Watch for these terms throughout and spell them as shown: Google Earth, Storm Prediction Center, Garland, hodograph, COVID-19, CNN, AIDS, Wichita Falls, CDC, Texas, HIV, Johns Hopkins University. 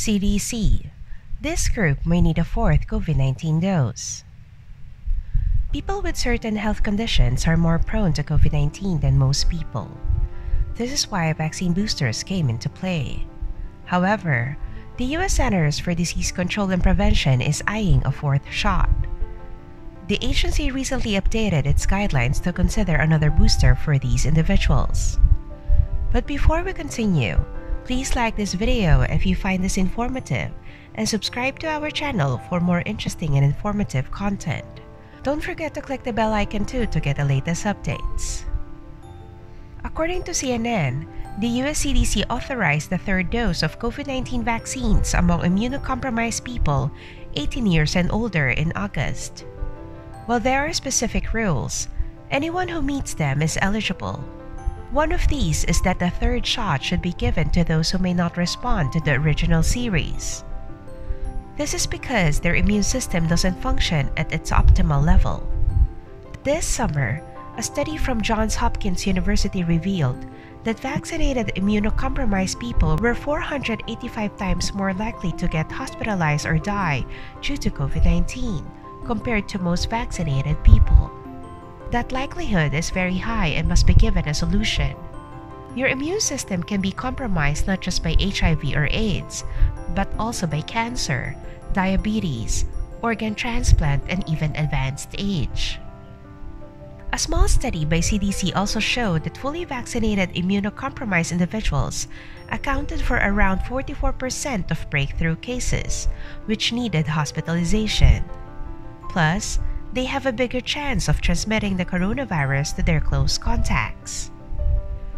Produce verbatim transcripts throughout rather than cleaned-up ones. C D C. This group may need a fourth COVID nineteen dose. People with certain health conditions are more prone to COVID nineteen than most people. This is why vaccine boosters came into play. However, the U S Centers for Disease Control and Prevention is eyeing a fourth shot. The agency recently updated its guidelines to consider another booster for these individuals. But before we continue, please like this video if you find this informative and subscribe to our channel for more interesting and informative content. Don't forget to click the bell icon too to get the latest updates. According to C N N, the U S C D C authorized the third dose of COVID nineteen vaccines among immunocompromised people eighteen years and older in August. While there are specific rules, anyone who meets them is eligible. One of these is that the third shot should be given to those who may not respond to the original series. This is because their immune system doesn't function at its optimal level. This summer, a study from Johns Hopkins University revealed that vaccinated immunocompromised people were four hundred eighty-five times more likely to get hospitalized or die due to COVID nineteen compared to most vaccinated people. That likelihood is very high and must be given a solution. Your immune system can be compromised not just by H I V or AIDS, but also by cancer, diabetes, organ transplant, and even advanced age. A small study by C D C also showed that fully vaccinated immunocompromised individuals accounted for around forty-four percent of breakthrough cases, which needed hospitalization. Plus, they have a bigger chance of transmitting the coronavirus to their close contacts.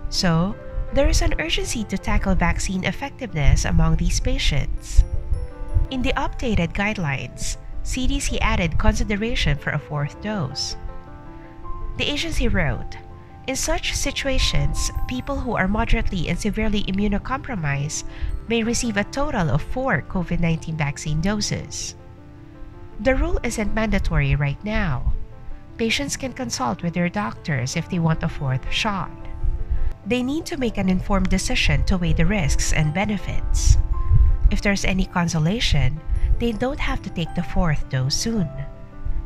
So, there is an urgency to tackle vaccine effectiveness among these patients. In the updated guidelines, C D C added consideration for a fourth dose. The agency wrote, "In such situations, people who are moderately and severely immunocompromised may receive a total of four COVID nineteen vaccine doses." The rule isn't mandatory right now. Patients can consult with their doctors if they want a fourth shot. They need to make an informed decision to weigh the risks and benefits. If there's any consolation, they don't have to take the fourth dose soon.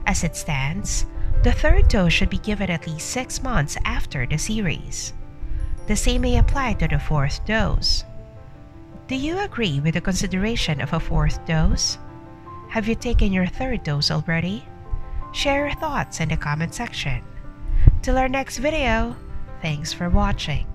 As it stands, the third dose should be given at least six months after the series. The same may apply to the fourth dose. Do you agree with the consideration of a fourth dose? Have you taken your third dose already? Share your thoughts in the comment section. Till our next video, thanks for watching.